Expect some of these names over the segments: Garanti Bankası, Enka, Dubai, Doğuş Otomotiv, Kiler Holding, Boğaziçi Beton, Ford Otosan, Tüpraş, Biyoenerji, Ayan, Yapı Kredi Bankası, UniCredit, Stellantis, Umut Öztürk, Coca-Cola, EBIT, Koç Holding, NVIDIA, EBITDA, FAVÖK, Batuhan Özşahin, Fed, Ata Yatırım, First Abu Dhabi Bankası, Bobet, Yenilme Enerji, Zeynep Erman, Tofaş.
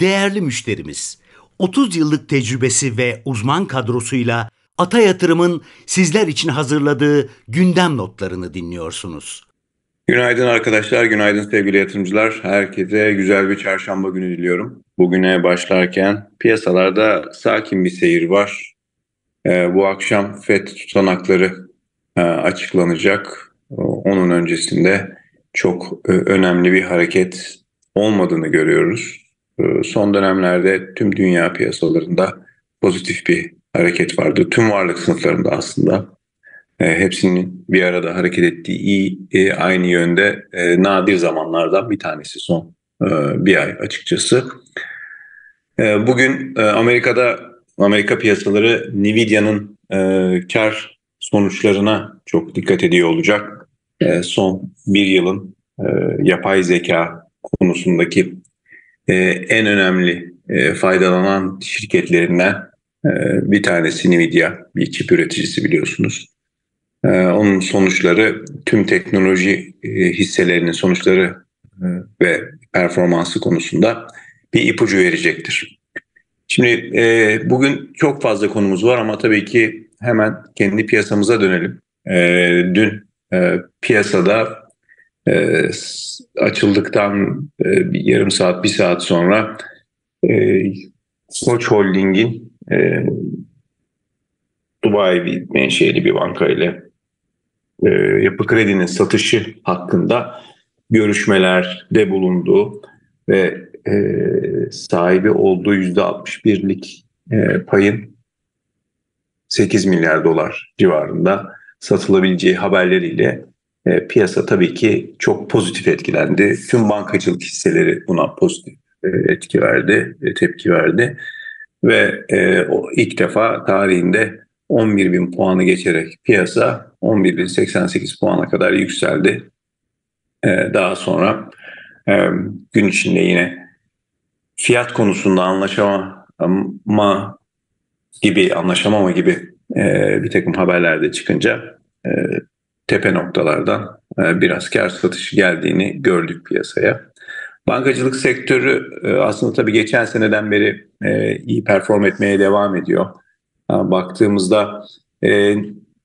değerli müşterimiz, 30 yıllık tecrübesi ve uzman kadrosuyla Ata Yatırım'ın sizler için hazırladığı gündem notlarını dinliyorsunuz. Günaydın arkadaşlar, günaydın sevgili yatırımcılar. Herkese güzel bir çarşamba günü diliyorum. Bugüne başlarken piyasalarda sakin bir seyir var. Bu akşam Fed tutanakları açıklanacak. Onun öncesinde çok önemli bir hareket olmadığını görüyoruz. Son dönemlerde tüm dünya piyasalarında pozitif bir hareket vardı. Tüm varlık sınıflarında aslında hepsinin bir arada hareket ettiği iyi, aynı yönde nadir zamanlardan bir tanesi son bir ay açıkçası. Bugün Amerika piyasaları NVIDIA'nın kar sonuçlarına çok dikkat ediyor olacak. Son bir yılın yapay zeka konusundaki en önemli faydalanan şirketlerinden bir tanesi NVIDIA, bir çip üreticisi biliyorsunuz. Onun sonuçları, tüm teknoloji hisselerinin sonuçları ve performansı konusunda bir ipucu verecektir. Şimdi bugün çok fazla konumuz var ama tabii ki hemen kendi piyasamıza dönelim. Dün piyasada açıldıktan bir yarım saat, bir saat sonra Koç Holding'in Dubai menşeli bir banka ile Yapı Kredi'nin satışı hakkında görüşmelerde bulunduğu ve sahibi olduğu %61'lik payın 8 milyar dolar civarında satılabileceği haberleriyle piyasa tabii ki çok pozitif etkilendi. Tüm bankacılık hisseleri buna pozitif tepki verdi ve ilk defa tarihinde 11.000 puanı geçerek piyasa 11.088 puana kadar yükseldi. Daha sonra gün içinde yine fiyat konusunda anlaşamama gibi bir takım haberlerde çıkınca tepe noktalardan biraz kar satışı geldiğini gördük piyasaya. Bankacılık sektörü aslında tabii geçen seneden beri iyi perform etmeye devam ediyor. Baktığımızda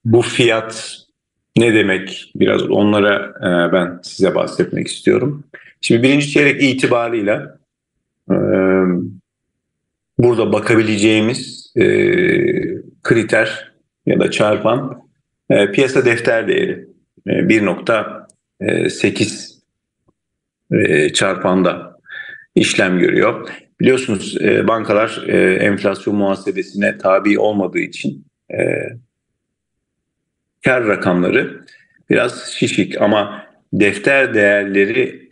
bu fiyat ne demek? Biraz onlara ben size bahsetmek istiyorum. Şimdi birinci çeyrek itibarıyla burada bakabileceğimiz kriter ya da çarpan piyasa defter değeri 1.8 çarpanda işlem görüyor. Biliyorsunuz bankalar enflasyon muhasebesine tabi olmadığı için kar rakamları biraz şişik ama defter değerleri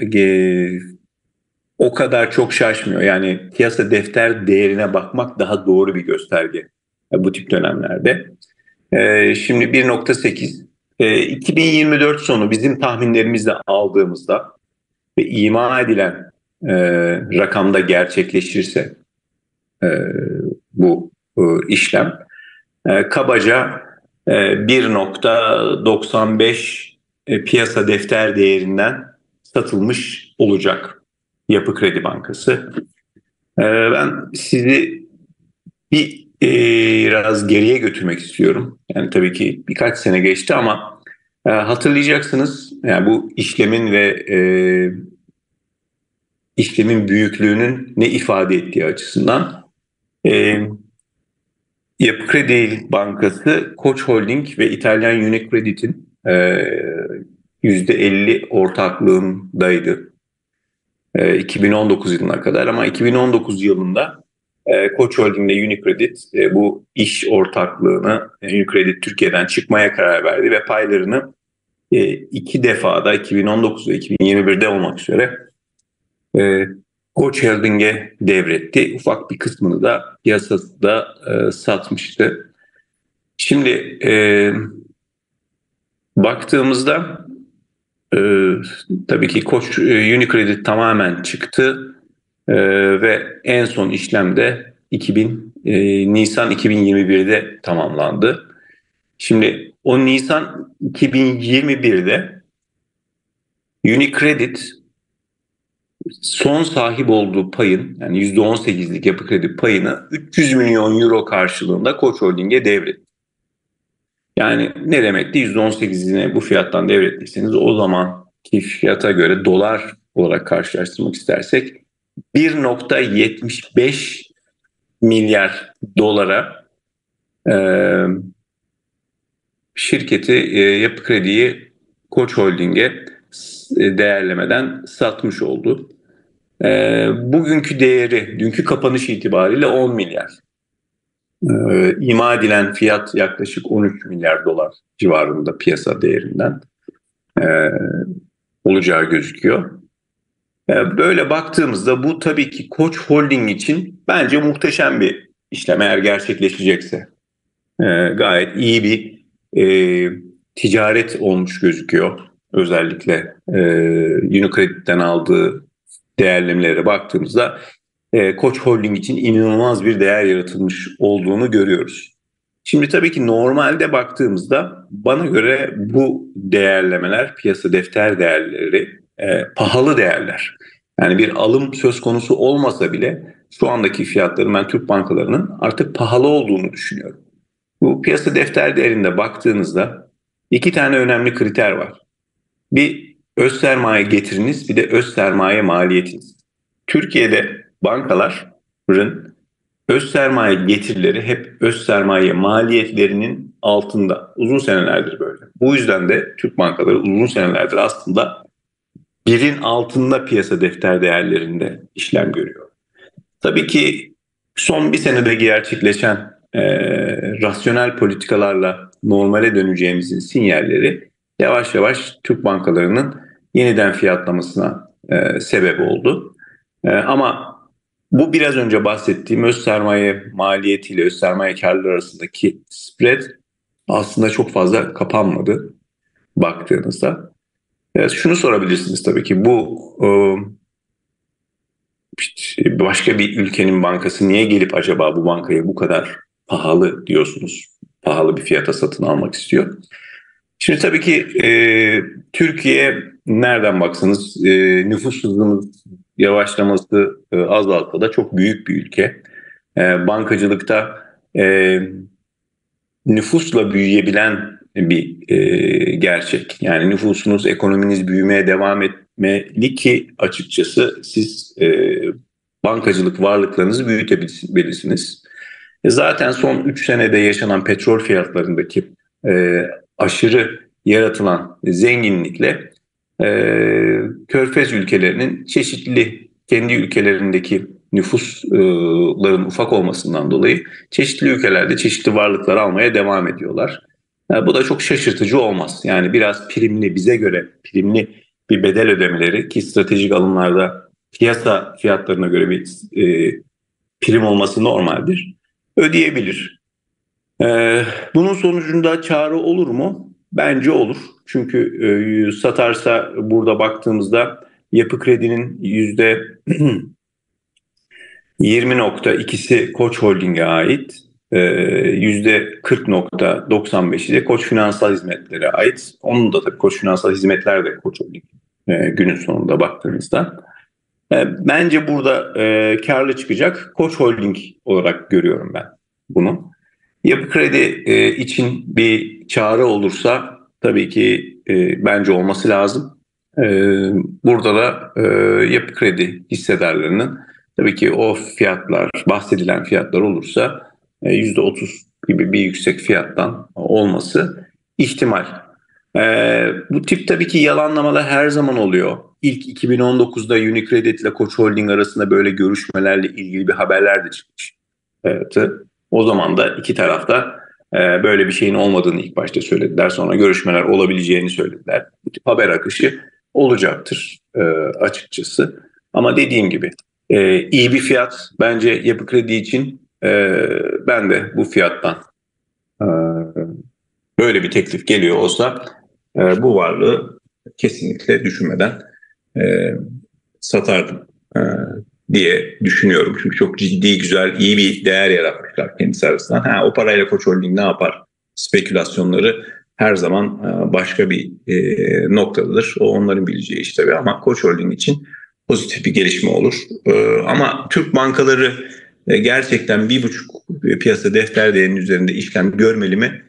o kadar çok şaşmıyor. Yani piyasa defter değerine bakmak daha doğru bir gösterge bu tip dönemlerde. Şimdi 1.8 2024 sonu bizim tahminlerimizle aldığımızda ve ima edilen rakamda gerçekleşirse bu işlem kabaca 1.95 piyasa defter değerinden satılmış olacak Yapı Kredi Bankası. Ben sizi biraz geriye götürmek istiyorum. Yani tabii ki birkaç sene geçti ama hatırlayacaksınız. Yani bu işlemin ve işlemin büyüklüğünün ne ifade ettiği açısından Yapı Kredi Bankası, Koç Holding ve İtalyan UniCredit'in %50 ortaklığındaydı 2019 yılına kadar. Ama 2019 yılında Koç Holding ile UniCredit bu iş ortaklığını, UniCredit Türkiye'den çıkmaya karar verdi ve paylarını iki defada 2019 ve 2021'de olmak üzere Koç Holding'e devretti. Ufak bir kısmını da piyasada satmıştı. Şimdi baktığımızda tabii ki Koç UniCredit tamamen çıktı ve en son işlemde Nisan 2021'de tamamlandı. Şimdi o Nisan 2021'de UniCredit son sahip olduğu payın, yani %18'lik Yapı Kredi payını 300 milyon euro karşılığında Koç Holding'e devretti. Yani ne demekti? %18'ini bu fiyattan devrettiyseniz o zamanki fiyata göre dolar olarak karşılaştırmak istersek 1.75 milyar dolara şirketi Yapı Kredi'yi Koç Holding'e değerlemeden satmış oldu. Bugünkü değeri, dünkü kapanış itibariyle 10 milyar. İma edilen fiyat yaklaşık 13 milyar dolar civarında piyasa değerinden olacağı gözüküyor. Böyle baktığımızda bu tabii ki Koç Holding için bence muhteşem bir işlem eğer gerçekleşecekse. Gayet iyi bir ticaret olmuş gözüküyor. Özellikle UniCredit'ten aldığı değerlemelere baktığımızda Koç Holding için inanılmaz bir değer yaratılmış olduğunu görüyoruz. Şimdi tabii ki normalde baktığımızda bana göre bu değerlemeler, piyasa defter değerleri pahalı değerler. Yani bir alım söz konusu olmasa bile şu andaki fiyatların ben Türk bankalarının artık pahalı olduğunu düşünüyorum. Bu piyasa defter değerinde baktığınızda iki tane önemli kriter var. Bir öz sermaye getiriniz, bir de öz sermaye maliyetiniz. Türkiye'de bankaların öz sermaye getirileri hep öz sermaye maliyetlerinin altında. Uzun senelerdir böyle. Bu yüzden de Türk bankaları uzun senelerdir aslında birin altında piyasa defter değerlerinde işlem görüyor. Tabii ki son bir senede gerçekleşen rasyonel politikalarla normale döneceğimizin sinyalleri yavaş yavaş Türk bankalarının yeniden fiyatlamasına sebep oldu. Ama bu biraz önce bahsettiğim öz sermaye maliyetiyle öz sermaye karları arasındaki spread aslında çok fazla kapanmadı baktığınızda. Evet, şunu sorabilirsiniz tabii ki bu başka bir ülkenin bankası niye gelip acaba bu bankaya bu kadar pahalı diyorsunuz, pahalı bir fiyata satın almak istiyor. Şimdi tabii ki Türkiye nereden baksanız nüfus hızının yavaşlaması azalsa da çok büyük bir ülke. Bankacılıkta nüfusla büyüyebilen bir gerçek. Yani nüfusunuz, ekonominiz büyümeye devam etmeli ki açıkçası siz bankacılık varlıklarınızı büyütebilirsiniz. Zaten son 3 senede yaşanan petrol fiyatlarındaki aşırı yaratılan zenginlikle Körfez ülkelerinin çeşitli kendi ülkelerindeki nüfusların ufak olmasından dolayı çeşitli ülkelerde çeşitli varlıklar almaya devam ediyorlar. Bu da çok şaşırtıcı olmaz. Yani biraz primli, bize göre primli bir bedel ödemeleri ki stratejik alımlarda piyasa fiyatlarına göre bir prim olması normaldir, ödeyebilir. Bunun sonucunda çağrı olur mu? Bence olur. Çünkü satarsa burada baktığımızda Yapı Kredi'nin %20.2'si Koç Holding'e ait. %40.95'i de Koç Finansal Hizmetlere ait. Onun da tabii Koç Finansal Hizmetler de Koç Holding günün sonunda baktığımızda. Bence burada karlı çıkacak Koç Holding olarak görüyorum ben bunu. Yapı Kredi için bir çağrı olursa tabii ki bence olması lazım. Burada da Yapı Kredi hissedarlarının tabii ki o fiyatlar, bahsedilen fiyatlar olursa %30 gibi bir yüksek fiyattan olması ihtimal. Bu tip tabii ki yalanlamalar her zaman oluyor. İlk 2019'da UniCredit ile Koç Holding arasında böyle görüşmelerle ilgili bir haberler de çıkmış. Evet. O zaman da iki tarafta böyle bir şeyin olmadığını ilk başta söylediler. Sonra görüşmeler olabileceğini söylediler. Bu tip haber akışı olacaktır açıkçası. Ama dediğim gibi iyi bir fiyat bence Yapı Kredi için. Ben de bu fiyattan böyle bir teklif geliyor olsa bu varlığı kesinlikle düşünmeden satardım diye düşünüyorum. Çünkü çok ciddi, güzel, iyi bir değer yaratmışlar kendisi arasından. O parayla Koç Holding ne yapar? Spekülasyonları her zaman başka bir noktadadır. O onların bileceği iş tabii ama Koç Holding için pozitif bir gelişme olur. Ama Türk bankaları gerçekten 1,5 piyasa defter değerinin üzerinde işlem görmeli mi?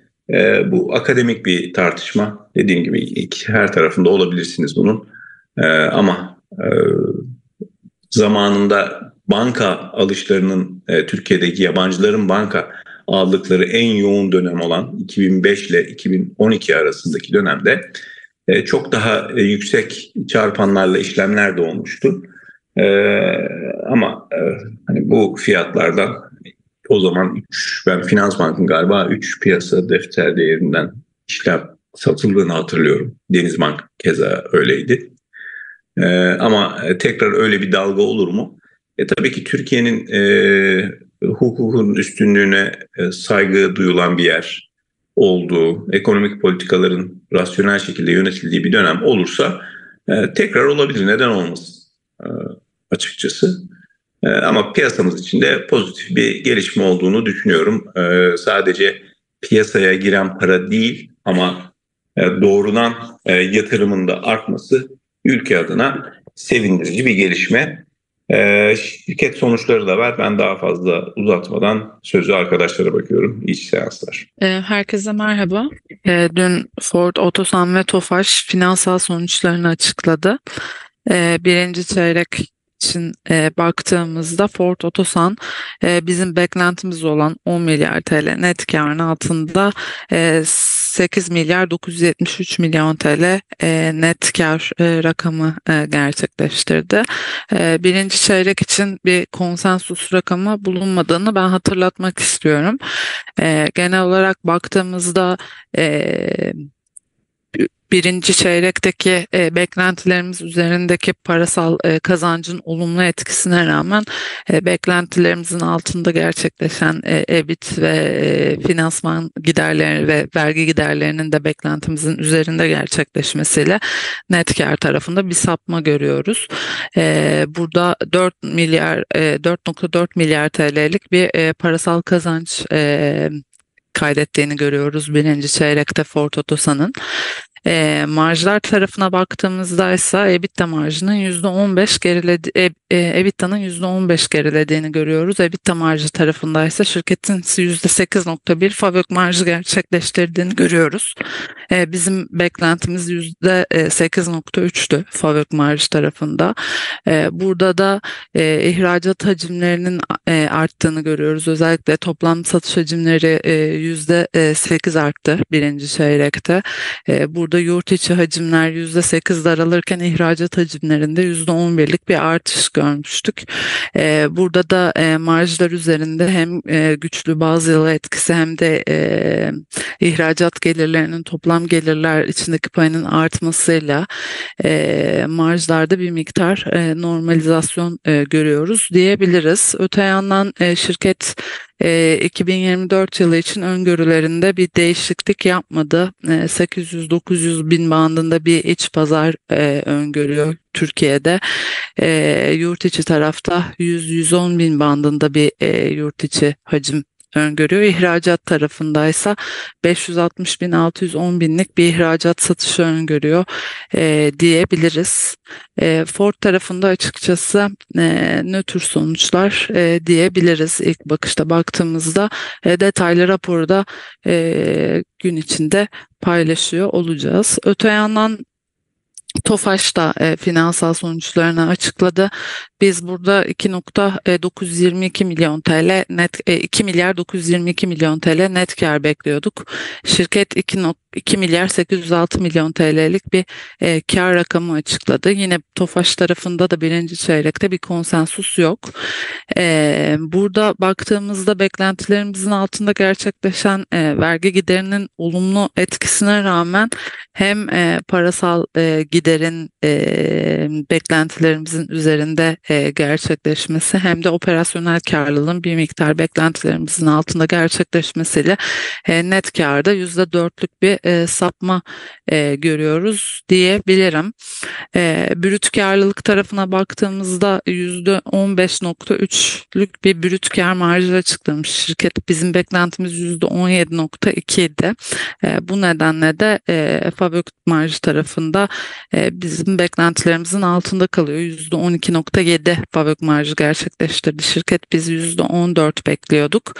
Bu akademik bir tartışma. Dediğim gibi her tarafında olabilirsiniz bunun. Ama zamanında banka alışlarının Türkiye'deki yabancıların banka aldıkları en yoğun dönem olan 2005 ile 2012 arasındaki dönemde çok daha yüksek çarpanlarla işlemler de olmuştu. Ama hani bu fiyatlardan o zaman ben Finansbank'ın galiba 3 piyasa defter değerinden işlem satıldığını hatırlıyorum. Denizbank keza öyleydi. Ama tekrar öyle bir dalga olur mu? Tabii ki Türkiye'nin hukukun üstünlüğüne saygı duyulan bir yer olduğu, ekonomik politikaların rasyonel şekilde yönetildiği bir dönem olursa tekrar olabilir. Neden olmasın açıkçası? Ama piyasamız için de pozitif bir gelişme olduğunu düşünüyorum. Sadece piyasaya giren para değil ama doğrudan yatırımın da artması ülke adına sevindirici bir gelişme. Şirket sonuçları da var. Ben daha fazla uzatmadan sözü arkadaşlara bakıyorum. İyi seanslar. Herkese merhaba. Dün Ford Otosan ve Tofaş finansal sonuçlarını açıkladı. Birinci çeyrek için baktığımızda Ford Otosan bizim beklentimiz olan 10 milyar TL net karın altında 8 milyar 973 milyon TL net kar rakamı gerçekleştirdi. Birinci çeyrek için bir konsensus rakamı bulunmadığını ben hatırlatmak istiyorum. Genel olarak baktığımızda birinci çeyrekteki beklentilerimiz üzerindeki parasal kazancın olumlu etkisine rağmen beklentilerimizin altında gerçekleşen EBIT ve finansman giderleri ve vergi giderlerinin de beklentimizin üzerinde gerçekleşmesiyle net kar tarafında bir sapma görüyoruz. Burada 4.4 milyar TL'lik bir parasal kazanç kaydettiğini görüyoruz birinci çeyrekte Ford Otosan'ın. Marjlar tarafına baktığımızda ise EBITDA'nın %15 gerilediğini görüyoruz. EBITDA marjı tarafında ise şirketin %8.1 FAVÖK marjı gerçekleştirdiğini görüyoruz. Bizim beklentimiz %8.3'tü FAVÖK marjı tarafında. Burada da ihracat hacimlerinin arttığını görüyoruz. Özellikle toplam satış hacimleri %8 arttı birinci çeyrekte. Burada yurt içi hacimler %8 daralırken ihracat hacimlerinde %11'lik bir artış görmüştük. Burada da marjlar üzerinde hem güçlü bazı yıl etkisi hem de ihracat gelirlerinin toplam gelirler içindeki payının artmasıyla marjlarda bir miktar normalizasyon görüyoruz diyebiliriz. Öte yandan şirket 2024 yılı için öngörülerinde bir değişiklik yapmadı. 800-900 bin bandında bir iç pazar öngörüyor Türkiye'de. Yurt içi tarafta 100-110 bin bandında bir yurt içi hacim öngörüyor. İhracat tarafındaysa 560 bin 610 binlik bir ihracat satışı öngörüyor diyebiliriz. Ford tarafında açıkçası nötr sonuçlar diyebiliriz ilk bakışta baktığımızda. Detaylı raporu da gün içinde paylaşıyor olacağız. Öte yandan Tofaş da finansal sonuçlarını açıkladı. Biz burada 2.922 milyon TL net 2 milyar 922 milyon TL net kar bekliyorduk. Şirket 2 milyar 806 milyon TL'lik bir kar rakamı açıkladı. Yine Tofaş tarafında da birinci çeyrekte bir konsensus yok. Burada baktığımızda beklentilerimizin altında gerçekleşen vergi giderinin olumlu etkisine rağmen hem parasal giderin beklentilerimizin üzerinde gerçekleşmesi hem de operasyonel karlılığın bir miktar beklentilerimizin altında gerçekleşmesiyle net karda %4'lük bir sapma görüyoruz diyebilirim. Brüt karlılık tarafına baktığımızda %15.3'lük bir brüt kar marjı açıklamış şirket. Bizim beklentimiz %17.2 idi. Bu nedenle de FAVÖK marjı tarafında bizim beklentilerimizin altında kalıyor. %12.7 fabrik marjı gerçekleştirdi şirket. Biz %14 bekliyorduk.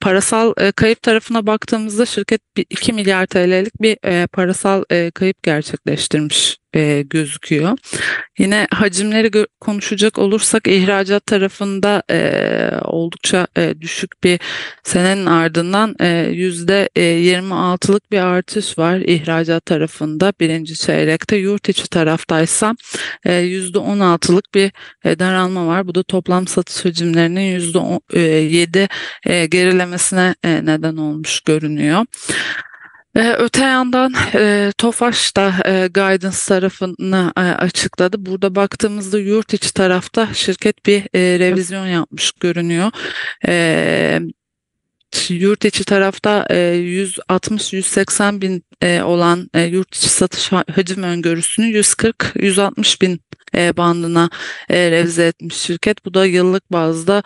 Parasal kayıp tarafına baktığımızda şirket 2 milyar TL'lik bir parasal kayıp gerçekleştirmiş gözüküyor. Yine hacimleri konuşacak olursak ihracat tarafında oldukça düşük bir senenin ardından %26'lık bir artış var ihracat tarafında birinci çeyrekte. Yurt içi taraftaysa %16'lık bir daralma var. Bu da toplam satış hacimlerinin %7 gerilemesine neden olmuş görünüyor. Öte yandan Tofaş da guidance tarafını açıkladı. Burada baktığımızda yurt içi tarafta şirket bir revizyon yapmış görünüyor. Yurt içi tarafta 160-180 bin olan yurt içi satış hacim öngörüsünü 140-160 bin bandına revize etmiş şirket. Bu da yıllık bazda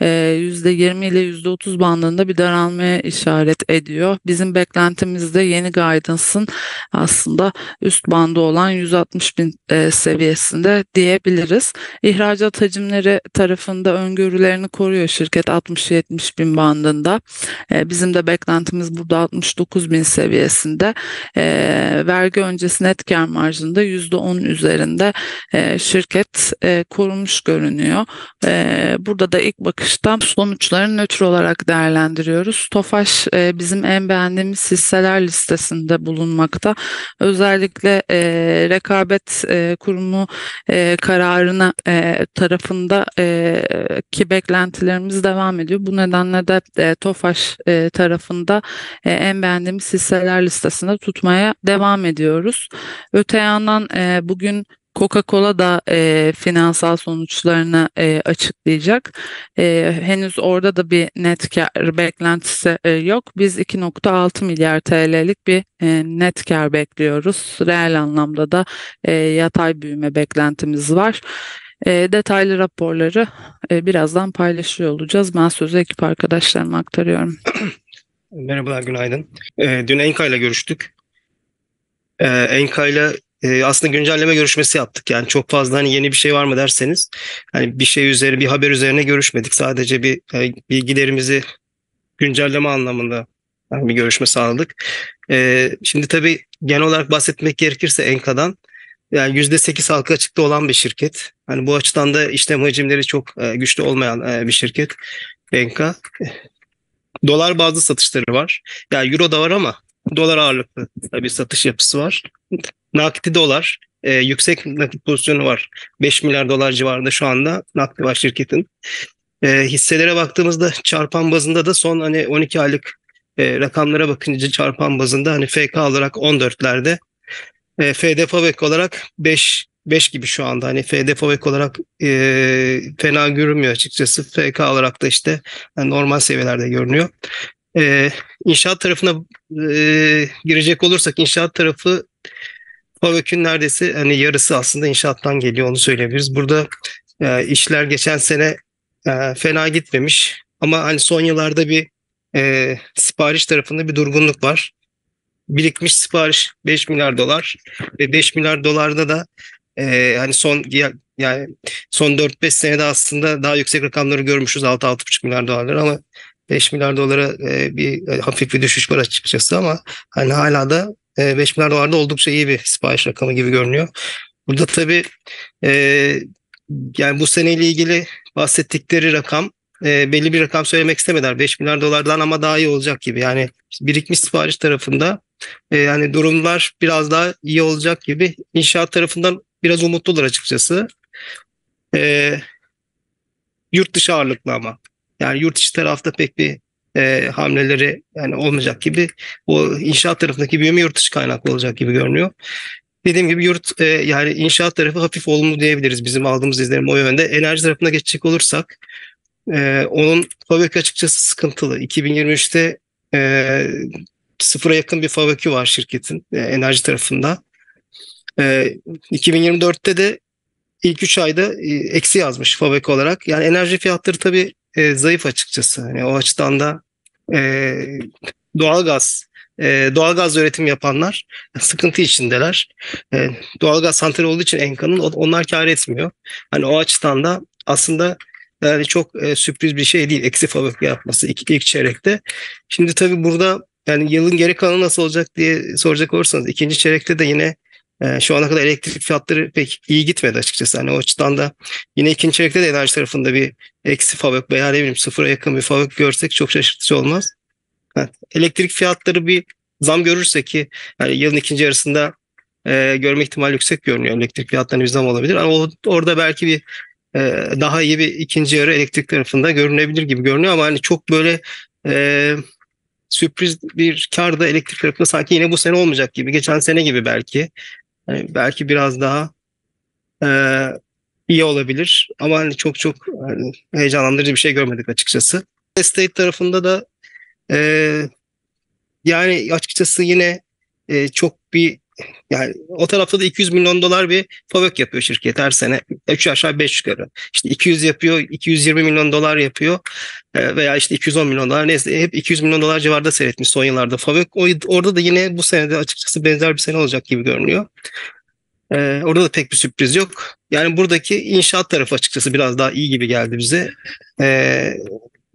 %20 ile %30 bandında bir daralmaya işaret ediyor. Bizim beklentimizde yeni guidance'ın aslında üst bandı olan 160 bin seviyesinde diyebiliriz. İhracat hacimleri tarafında öngörülerini koruyor şirket 60-70 bin bandında. Bizim de beklentimiz burada 69 bin seviyesinde. Vergi öncesi net kâr marjında %10 üzerinde şirket korunmuş görünüyor. Burada da ilk bakışta sonuçları nötr olarak değerlendiriyoruz. Tofaş bizim en beğendiğimiz hisseler listesinde bulunmakta. Özellikle rekabet kurumu kararına tarafındaki beklentilerimiz devam ediyor. Bu nedenle de Tofaş tarafında en beğendiğimiz hisseler listesinde tutmaya devam ediyoruz. Öte yandan bugün Coca-Cola da finansal sonuçlarını açıklayacak. Henüz orada da bir net kar beklentisi yok. Biz 2.6 milyar TL'lik bir net kar bekliyoruz. Reel anlamda da yatay büyüme beklentimiz var. Detaylı raporları birazdan paylaşıyor olacağız. Ben sözü ekip arkadaşlarıma aktarıyorum. Merhabalar, günaydın. Dün Enka ile görüştük. Enka ile aslında güncelleme görüşmesi yaptık. Yani çok fazla hani yeni bir şey var mı derseniz, hani bir şey üzerine, bir haber üzerine görüşmedik. Sadece bir bilgilerimizi güncelleme anlamında yani bir görüşme sağladık. Şimdi tabii genel olarak bahsetmek gerekirse Enka'dan, yani %8 halka açıkta olan bir şirket. Hani bu açıdan da işlem hacimleri çok güçlü olmayan bir şirket Enka. Dolar bazlı satışları var. Yani euro da var ama dolar ağırlıklı bir satış yapısı var. Nakiti dolar, yüksek nakit pozisyonu var. 5 milyar dolar civarında şu anda nakdi var şirketin. Hisselere baktığımızda çarpan bazında da son hani 12 aylık rakamlara bakınca çarpan bazında hani FK olarak 14'lerde, FD Favek olarak 5 gibi şu anda. Hani FD Favek olarak fena görünmüyor açıkçası. FK olarak da işte yani normal seviyelerde görünüyor. İnşaat tarafına girecek olursak, inşaat tarafı Favök'ün neredeyse hani yarısı aslında inşaattan geliyor, onu söyleyebiliriz. Burada işler geçen sene fena gitmemiş ama hani son yıllarda bir sipariş tarafında bir durgunluk var. Birikmiş sipariş 5 milyar dolar ve 5 milyar dolarda da hani son 4-5 senede aslında daha yüksek rakamları görmüşüz, 6-6,5 milyar dolarlar ama 5 milyar dolara bir hafif bir düşüş var açıkçası ama hani hala da 5 milyar dolarda oldukça iyi bir sipariş rakamı gibi görünüyor. Burada tabii yani bu seneyle ilgili bahsettikleri rakam, belli bir rakam söylemek istemediler 5 milyar dolardan ama daha iyi olacak gibi. Yani birikmiş sipariş tarafında yani durumlar biraz daha iyi olacak gibi. İnşaat tarafından biraz umutlular açıkçası. Yurt dışı ağırlıklı ama. Yani yurt içi tarafta pek bir hamleleri yani olmayacak gibi. O inşaat tarafındaki büyüme yurt dışı kaynaklı olacak gibi görünüyor. Dediğim gibi yani inşaat tarafı hafif olumlu diyebiliriz. Bizim aldığımız izlenim o yönde. Enerji tarafına geçecek olursak onun fabrika açıkçası sıkıntılı. 2023'te sıfıra yakın bir fabrikü var şirketin enerji tarafında. 2024'te de ilk 3 ayda eksi yazmış fabrika olarak. Yani enerji fiyatları tabii zayıf açıkçası. Yani o açıdan da doğalgaz doğalgaz üretim yapanlar sıkıntı içindeler. Doğalgaz santrali olduğu için Enka'nın, onlar kâr etmiyor. Hani o açıdan da aslında yani çok sürpriz bir şey değil eksi fabrika yapması ilk çeyrekte. Şimdi tabii burada yani yılın geri kalanı nasıl olacak diye soracak olursanız ikinci çeyrekte de yine şu ana kadar elektrik fiyatları pek iyi gitmedi açıkçası. Hani o açıdan da yine ikinci çeyrekte de enerji tarafında bir eksi fabrik veya ne bileyim sıfıra yakın bir fabrik görsek çok şaşırtıcı olmaz. Evet, elektrik fiyatları bir zam görürse ki yani yılın ikinci yarısında görme ihtimali yüksek görünüyor. Elektrik fiyatlarına bir zam olabilir ama orada belki bir daha iyi bir ikinci yarı elektrik tarafında görünebilir gibi görünüyor ama hani çok böyle sürpriz bir kar da elektrik tarafında sanki yine bu sene olmayacak gibi, geçen sene gibi belki. Yani belki biraz daha iyi olabilir ama hani çok yani heyecanlandırıcı bir şey görmedik açıkçası. Estate tarafında da yani açıkçası yine çok bir yani o tarafta da 200 milyon dolar bir FAVÖK yapıyor şirket her sene. 3 aşağı 5 yukarı. İşte 200 yapıyor, 220 milyon dolar yapıyor veya işte 210 milyon dolar neyse hep 200 milyon dolar civarında seyretmiş son yıllarda FAVÖK. Orada da yine bu senede açıkçası benzer bir sene olacak gibi görünüyor. Orada da pek bir sürpriz yok. Yani buradaki inşaat tarafı açıkçası biraz daha iyi gibi geldi bize.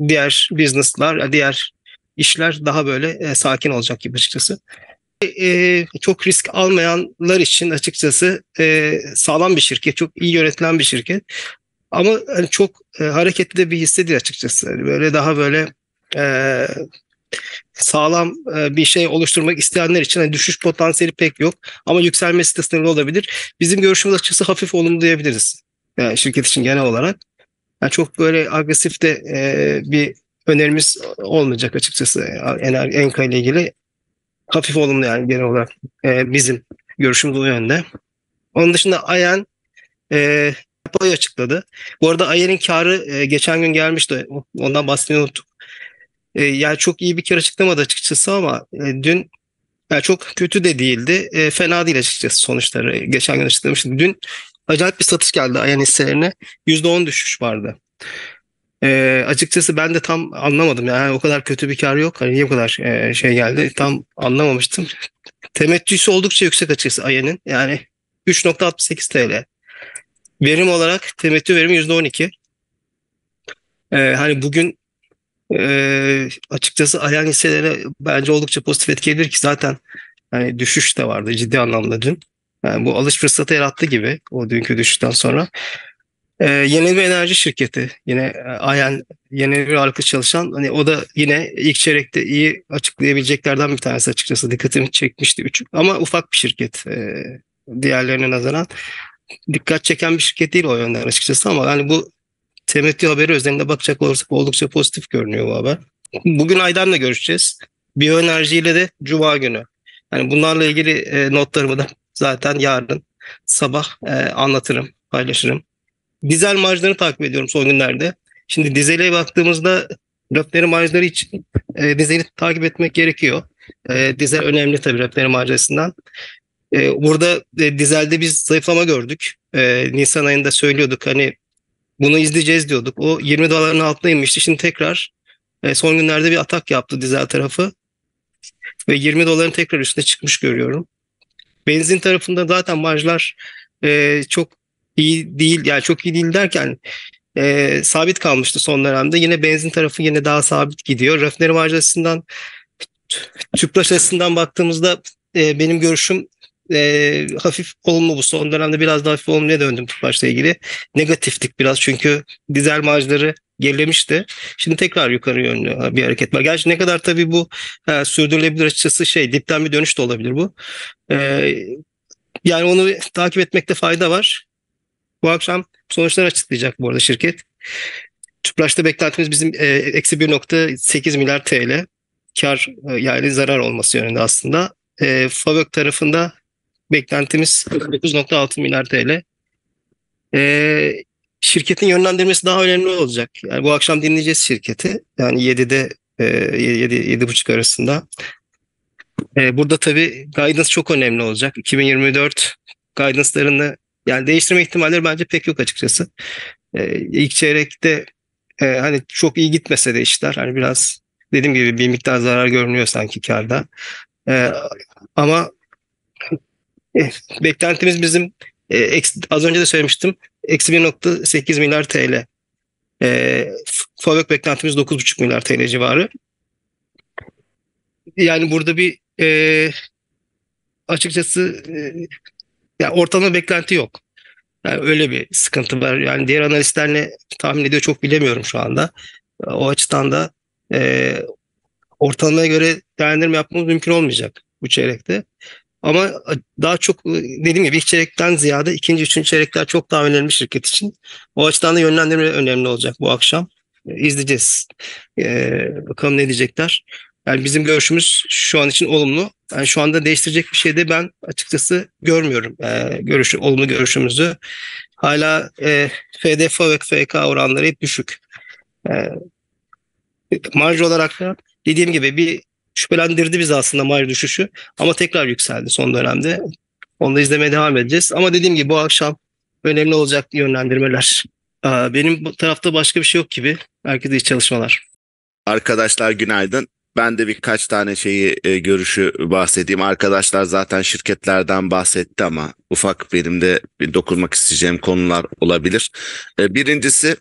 Diğer business'lar, diğer işler daha böyle sakin olacak gibi açıkçası. Çok risk almayanlar için açıkçası sağlam bir şirket, çok iyi yönetilen bir şirket. Ama hani çok hareketli de bir hisse değil açıkçası. Yani böyle daha böyle sağlam bir şey oluşturmak isteyenler için hani düşüş potansiyeli pek yok. Ama yükselmesi de sınırlı olabilir. Bizim görüşümüz açıkçası hafif olumlu diyebiliriz. Yani şirket için genel olarak. Yani çok böyle agresif de bir önerimiz olmayacak açıkçası Enka ile ilgili. Hafif olumlu yani genel olarak bizim görüşümüz o yönde. Onun dışında Ayan payı açıkladı. Bu arada Ayan'ın karı geçen gün gelmişti. Ondan bahsetmeyi unuttuk. Yani çok iyi bir kar açıklamadı açıkçası ama dün yani çok kötü de değildi. Fena değil açıkçası sonuçları. Geçen gün açıklamıştı. Dün acayip bir satış geldi Ayan hisselerine. %10 düşüş vardı. Açıkçası ben de tam anlamadım. Yani o kadar kötü bir kar yok. Hani niye bu kadar şey geldi? Tam anlamamıştım. Temettüsü oldukça yüksek açıkçası Ayan'ın. Yani 3.68 TL. Verim olarak temettü verimi %12. Hani bugün açıkçası Ayan hisselere bence oldukça pozitif etkileyebilir ki zaten hani düşüş de vardı ciddi anlamda dün. Yani bu alış fırsatı yarattı gibi o dünkü düşüşten sonra. Yenilme Enerji şirketi yine Ayan yeni bir ağırlıklı çalışan hani o da yine ilk çeyrekte iyi açıklayabileceklerden bir tanesi açıkçası dikkatimi çekmişti ama ufak bir şirket diğerlerine nazaran dikkat çeken bir şirket değil o yönden açıkçası ama hani bu temettü haberi özelinde bakacak olursak oldukça pozitif görünüyor bu haber. Bugün Aydan'la görüşeceğiz. Biyoenerji ile de Cuma günü. Yani bunlarla ilgili notlarımı da zaten yarın sabah anlatırım, paylaşırım. Dizel marjlarını takip ediyorum son günlerde. Şimdi dizele baktığımızda rafineri marjları için dizeli takip etmek gerekiyor. Dizel önemli tabii rafineri marj açısından. Burada dizelde biz zayıflama gördük. Nisan ayında söylüyorduk hani bunu izleyeceğiz diyorduk. O 20 doların altına inmişti. Şimdi tekrar son günlerde bir atak yaptı dizel tarafı. Ve 20 doların tekrar üstüne çıkmış görüyorum. Benzin tarafında zaten marjlar çok iyi değil yani çok iyi değil derken sabit kalmıştı son dönemde. Yine benzin tarafı yine daha sabit gidiyor. Rafineri marj açısından tüpraş açısından baktığımızda benim görüşüm hafif olumlu bu. Son dönemde biraz daha hafif olumluya döndüm tüpraşla ilgili. Negatiftik biraz çünkü dizel marjları gerilemişti. Şimdi tekrar yukarı yönlü bir hareket var. Gerçi ne kadar tabii bu sürdürülebilir açıkçası şey dipten bir dönüş de olabilir bu. Yani onu takip etmekte fayda var. Bu akşam sonuçları açıklayacak bu arada şirket. Tüpraş'ta beklentimiz bizim eksi 1.8 milyar TL kar yani zarar olması yönünde aslında. FAVÖK tarafında beklentimiz 9.6 milyar TL. Şirketin yönlendirmesi daha önemli olacak. Yani bu akşam dinleyeceğiz şirketi. Yani 7'de 7-7.5 arasında. Burada tabii guidance çok önemli olacak. 2024 guidance'larını yani değiştirme ihtimalleri bence pek yok açıkçası. İlk çeyrekte hani çok iyi gitmese de işler hani biraz dediğim gibi bir miktar zarar görünüyor sanki kârda. Ama beklentimiz bizim az önce de söylemiştim, eksi 1.8 milyar TL. Forward beklentimiz 9.5 milyar TL civarı. Yani burada bir açıkçası yani ortalama beklenti yok. Yani öyle bir sıkıntı var. Yani diğer analistler ne tahmin ediyor çok bilemiyorum şu anda. O açıdan da ortalamaya göre değerlendirme yapmamız mümkün olmayacak bu çeyrekte. Ama daha çok dediğim gibi ilk çeyrekten ziyade ikinci, üçüncü çeyrekler çok daha önemli şirket için. O açıdan da yönlendirme önemli olacak bu akşam. İzleyeceğiz. Bakalım ne diyecekler. Yani bizim görüşümüz şu an için olumlu. Yani şu anda değiştirecek bir şey de ben açıkçası görmüyorum. Olumlu görüşümüzü. Hala FDF ve FK oranları hep düşük. Marj olarak da dediğim gibi bir şüphelendirdi bizi aslında marj düşüşü. Ama tekrar yükseldi son dönemde. Onu da izlemeye devam edeceğiz. Ama dediğim gibi bu akşam önemli olacak yönlendirmeler. Benim bu tarafta başka bir şey yok gibi. Herkese iyi çalışmalar. Arkadaşlar günaydın. Ben de birkaç tane görüşü bahsedeyim. Arkadaşlar zaten şirketlerden bahsetti ama ufak benim de dokunmak isteyeceğim konular olabilir. Birincisi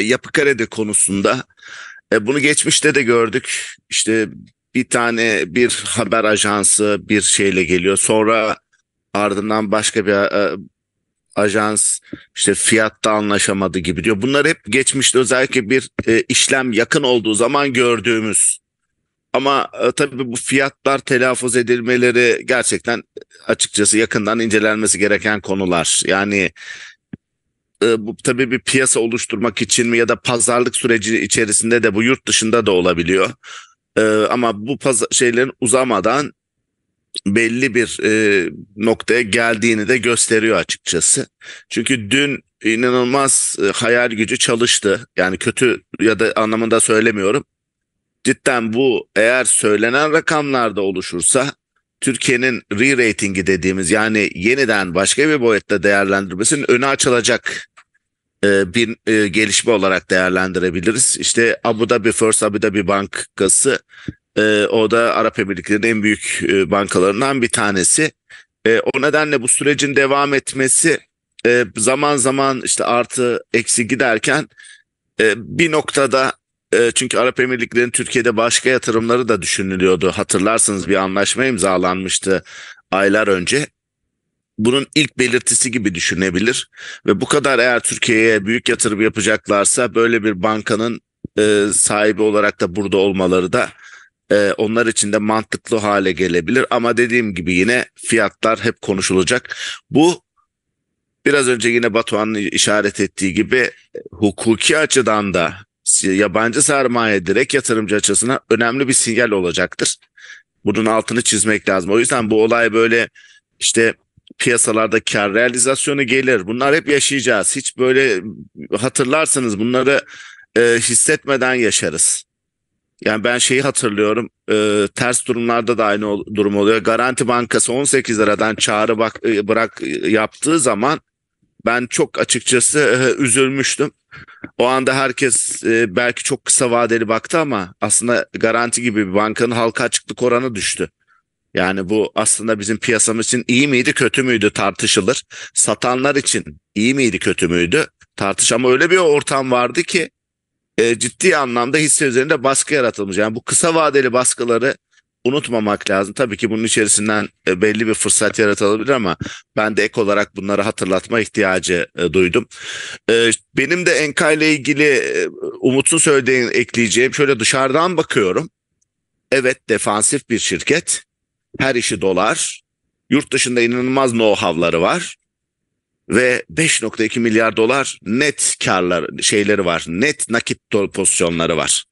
yapı kredi konusunda. Bunu geçmişte de gördük. İşte bir haber ajansı bir şeyle geliyor. Sonra ardından başka bir ajans işte fiyatta anlaşamadı gibi diyor. Bunlar hep geçmişte özellikle bir işlem yakın olduğu zaman gördüğümüz. Ama tabii bu fiyatlar telaffuz edilmeleri gerçekten açıkçası yakından incelenmesi gereken konular. Yani bu tabii bir piyasa oluşturmak için mi ya da pazarlık süreci içerisinde de bu yurt dışında da olabiliyor. Ama bu şeylerin uzamadan belli bir noktaya geldiğini de gösteriyor açıkçası. Çünkü dün inanılmaz hayal gücü çalıştı. Yani kötü ya da anlamında söylemiyorum. Cidden bu eğer söylenen rakamlarda oluşursa Türkiye'nin re-ratingi dediğimiz yani yeniden başka bir boyutta değerlendirmesinin önü açılacak bir gelişme olarak değerlendirebiliriz. İşte First Abu Dhabi Bankası o da Arap Emirlikleri'nin en büyük bankalarından bir tanesi. O nedenle bu sürecin devam etmesi zaman zaman işte artı eksi giderken bir noktada çünkü Arap Emirlikleri'nin Türkiye'de başka yatırımları da düşünülüyordu. Hatırlarsınız bir anlaşma imzalanmıştı aylar önce. Bunun ilk belirtisi gibi düşünebilir ve bu kadar eğer Türkiye'ye büyük yatırım yapacaklarsa böyle bir bankanın sahibi olarak da burada olmaları da onlar için de mantıklı hale gelebilir. Ama dediğim gibi yine fiyatlar hep konuşulacak. Bu biraz önce yine Batuhan'ın işaret ettiği gibi hukuki açıdan da yabancı sermaye direkt yatırımcı açısından önemli bir sinyal olacaktır. Bunun altını çizmek lazım. O yüzden bu olay böyle işte piyasalarda kar realizasyonu gelir. Bunlar hep yaşayacağız. Hiç böyle hatırlarsınız bunları hissetmeden yaşarız. Yani ben hatırlıyorum ters durumlarda da aynı durum oluyor. Garanti Bankası 18 liradan çağrı bırak yaptığı zaman ben çok açıkçası üzülmüştüm. O anda herkes belki çok kısa vadeli baktı ama aslında Garanti gibi bir bankanın halka açıklık oranı düştü. Yani bu aslında bizim piyasamız için iyi miydi kötü müydü tartışılır. Satanlar için iyi miydi kötü müydü tartış ama öyle bir ortam vardı ki ciddi anlamda hisse üzerinde baskı yaratılmış. Yani bu kısa vadeli baskıları unutmamak lazım. Tabii ki bunun içerisinden belli bir fırsat yaratılabilir ama ben de ek olarak bunları hatırlatma ihtiyacı duydum. Benim de Enka ile ilgili Umut'un söylediğini ekleyeceğim. Şöyle dışarıdan bakıyorum. Evet defansif bir şirket. Her işi dolar. Yurt dışında inanılmaz know-how'ları var. Ve 5.2 milyar dolar net karları var. Net nakit pozisyonları var.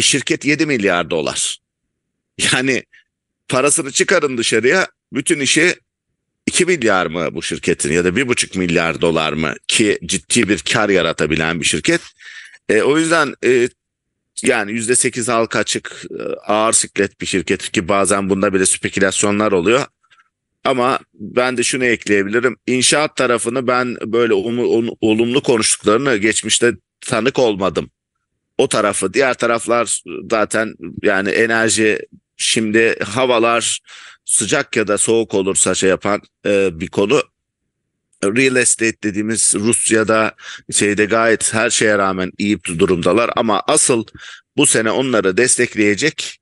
Şirket 7 milyar dolar. Yani parasını çıkarın dışarıya bütün işi 2 milyar mı bu şirketin ya da 1.5 milyar dolar mı ki ciddi bir kar yaratabilen bir şirket. O yüzden yani %8 halka açık ağır siklet bir şirket ki bazen bunda bile spekülasyonlar oluyor. Ama ben de şunu ekleyebilirim. İnşaat tarafını ben böyle olumlu konuştuklarını geçmişte tanık olmadım. O tarafı diğer taraflar zaten yani enerji Şimdi havalar sıcak ya da soğuk olursa şey yapan bir konu. Real estate dediğimiz Rusya'da şeyde gayet her şeye rağmen iyi durumdalar ama asıl bu sene onları destekleyecek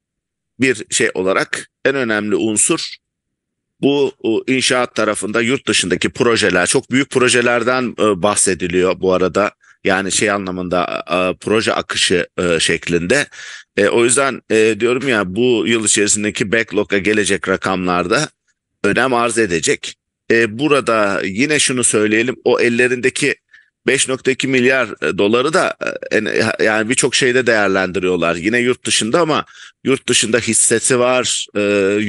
bir şey olarak en önemli unsur bu inşaat tarafında yurt dışındaki projeler. Çok büyük projelerden bahsediliyor bu arada. Yani şey anlamında proje akışı şeklinde. O yüzden diyorum ya bu yıl içerisindeki backlog'a gelecek rakamlarda önem arz edecek. Burada yine şunu söyleyelim, o ellerindeki 5.2 milyar doları da yani birçok şeyde değerlendiriyorlar. Yine yurt dışında ama yurt dışında hissesi var,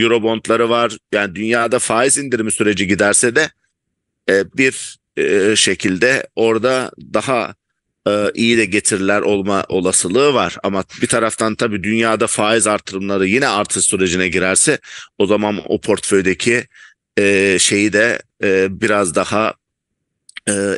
eurobondları var. Yani dünyada faiz indirimi süreci giderse de bir şekilde orada daha iyi de getiriler olma olasılığı var. Ama bir taraftan tabii dünyada faiz artırımları yine artış sürecine girerse o zaman o portföydeki şeyi de biraz daha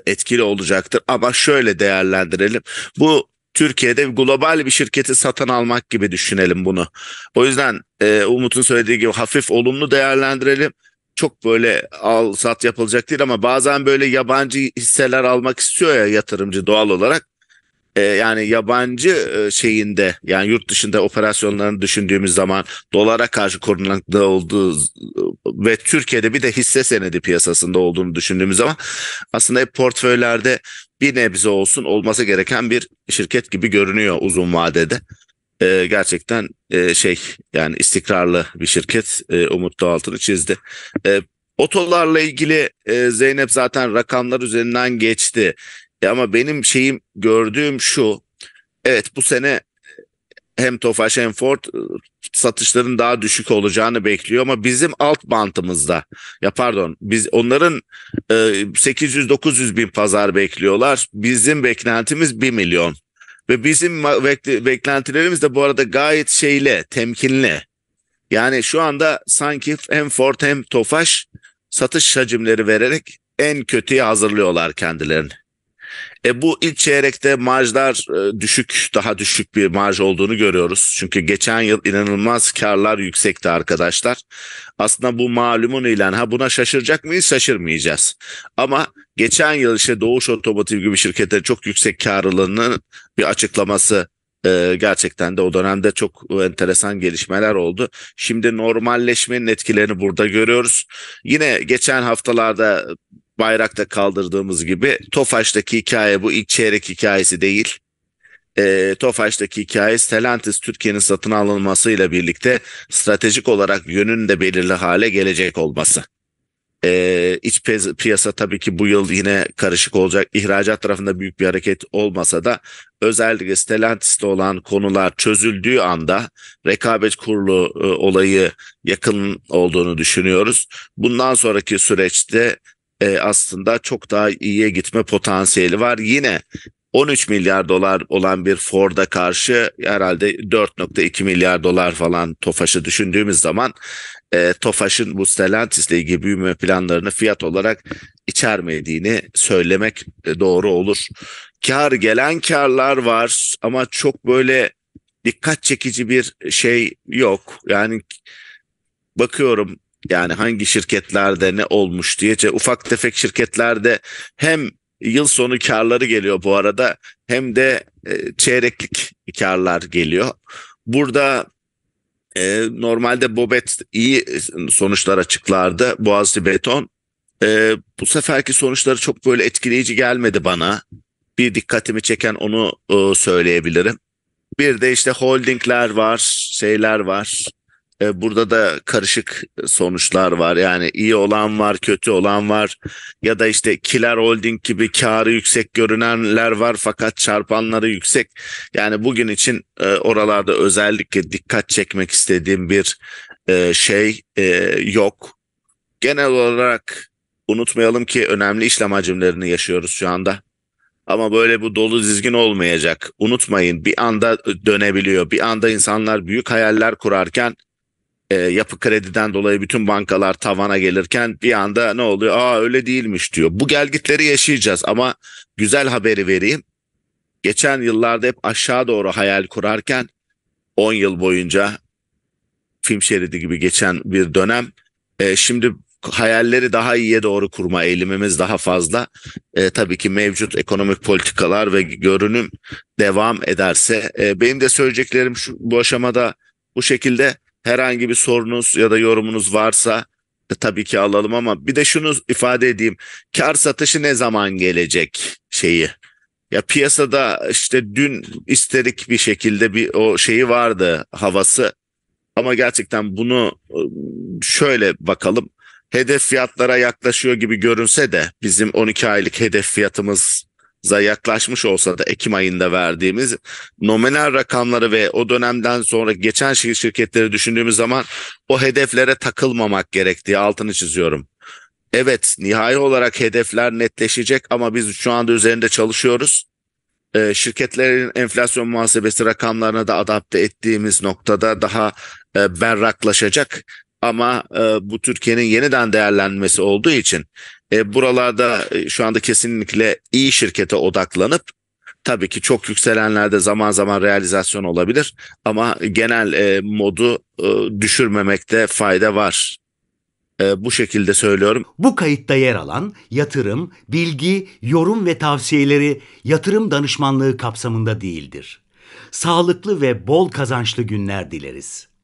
etkili olacaktır. Ama şöyle değerlendirelim. Bu Türkiye'de global bir şirketi satın almak gibi düşünelim bunu. O yüzden Umut'un söylediği gibi hafif olumlu değerlendirelim. Çok böyle al sat yapılacak değil ama bazen böyle yabancı hisseler almak istiyor ya yatırımcı doğal olarak. Yani yabancı şeyinde yani yurt dışında operasyonlarını düşündüğümüz zaman dolara karşı korunaklı olduğu ve Türkiye'de bir de hisse senedi piyasasında olduğunu düşündüğümüz zaman aslında hep portföylerde bir nebze olsun olması gereken bir şirket gibi görünüyor uzun vadede. Gerçekten şey yani istikrarlı bir şirket Umut da altını çizdi. Otolarla ilgili Zeynep zaten rakamlar üzerinden geçti. Ama benim şeyim gördüğüm şu, evet bu sene hem Tofaş hem Ford satışların daha düşük olacağını bekliyor ama bizim alt bantımızda ya pardon biz onların 800-900 bin pazar bekliyorlar, bizim beklentimiz 1 milyon ve bizim beklentilerimiz de bu arada gayet şeyle temkinli. Yani şu anda sanki hem Ford hem Tofaş satış hacimleri vererek en kötüye hazırlıyorlar kendilerini. Bu ilk çeyrekte marjlar düşük, daha düşük bir marj olduğunu görüyoruz. Çünkü geçen yıl inanılmaz karlar yüksekti arkadaşlar. Aslında bu malumun ilanı. Ha buna şaşıracak mıyız? Şaşırmayacağız. Ama geçen yıl işte Doğuş Otomotiv gibi şirketlerin çok yüksek karlılığının bir açıklaması gerçekten de o dönemde çok enteresan gelişmeler oldu. Şimdi normalleşmenin etkilerini burada görüyoruz. Yine geçen haftalarda Bayrak'ta kaldırdığımız gibi Tofaş'taki hikaye bu ilk çeyrek hikayesi değil. Tofaş'taki hikaye Stellantis Türkiye'nin satın alınmasıyla birlikte stratejik olarak yönün de belirli hale gelecek olması. İç piyasa tabii ki bu yıl yine karışık olacak. İhracat tarafında büyük bir hareket olmasa da özellikle Stellantis'te olan konular çözüldüğü anda rekabet kurulu olayı yakın olduğunu düşünüyoruz. Bundan sonraki süreçte aslında çok daha iyiye gitme potansiyeli var. Yine 13 milyar dolar olan bir Ford'a karşı herhalde 4.2 milyar dolar falan Tofaş'ı düşündüğümüz zaman Tofaş'ın bu Stellantis'le ilgili büyüme planlarını fiyat olarak içermediğini söylemek doğru olur. Kar gelen karlar var ama çok böyle dikkat çekici bir şey yok. Yani bakıyorum. Yani hangi şirketlerde ne olmuş diye ufak tefek şirketlerde hem yıl sonu karları geliyor bu arada hem de çeyreklik karlar geliyor. Burada normalde Bobet iyi sonuçlar açıklardı. Boğaziçi Beton bu seferki sonuçları çok böyle etkileyici gelmedi bana. Bir dikkatimi çeken onu söyleyebilirim. Bir de işte holdingler var, şeyler var. Burada da karışık sonuçlar var. Yani iyi olan var, kötü olan var. Ya da işte Kiler Holding gibi karı yüksek görünenler var fakat çarpanları yüksek. Yani bugün için oralarda özellikle dikkat çekmek istediğim bir şey yok. Genel olarak unutmayalım ki önemli işlem hacimlerini yaşıyoruz şu anda. Ama böyle bu dolu dizgin olmayacak. Unutmayın bir anda dönebiliyor. Bir anda insanlar büyük hayaller kurarken Yapı Kredi'den dolayı bütün bankalar tavana gelirken bir anda ne oluyor? Aa öyle değilmiş diyor. Bu gelgitleri yaşayacağız ama güzel haberi vereyim. Geçen yıllarda hep aşağı doğru hayal kurarken 10 yıl boyunca film şeridi gibi geçen bir dönem. Şimdi hayalleri daha iyiye doğru kurma eğilimimiz daha fazla. Tabii ki mevcut ekonomik politikalar ve görünüm devam ederse. Benim de söyleyeceklerim bu aşamada bu şekilde. Herhangi bir sorunuz ya da yorumunuz varsa tabii ki alalım, ama bir de şunu ifade edeyim. Kar satışı ne zaman gelecek şeyi? Ya piyasada işte dün isterik bir şekilde bir o şeyi vardı, havası. Ama gerçekten bunu şöyle bakalım. Hedef fiyatlara yaklaşıyor gibi görünse de bizim 12 aylık hedef fiyatımıza yaklaşmış olsa da Ekim ayında verdiğimiz nominal rakamları ve o dönemden sonra geçen şirketleri düşündüğümüz zaman o hedeflere takılmamak gerektiği altını çiziyorum. Evet, nihai olarak hedefler netleşecek ama biz şu anda üzerinde çalışıyoruz. Şirketlerin enflasyon muhasebesi rakamlarına da adapte ettiğimiz noktada daha berraklaşacak. Ama bu Türkiye'nin yeniden değerlenmesi olduğu için buralarda şu anda kesinlikle iyi şirkete odaklanıp, tabii ki çok yükselenlerde zaman zaman realizasyon olabilir ama genel modu düşürmemekte fayda var. Bu şekilde söylüyorum. Bu kayıtta yer alan yatırım, bilgi, yorum ve tavsiyeleri yatırım danışmanlığı kapsamında değildir. Sağlıklı ve bol kazançlı günler dileriz.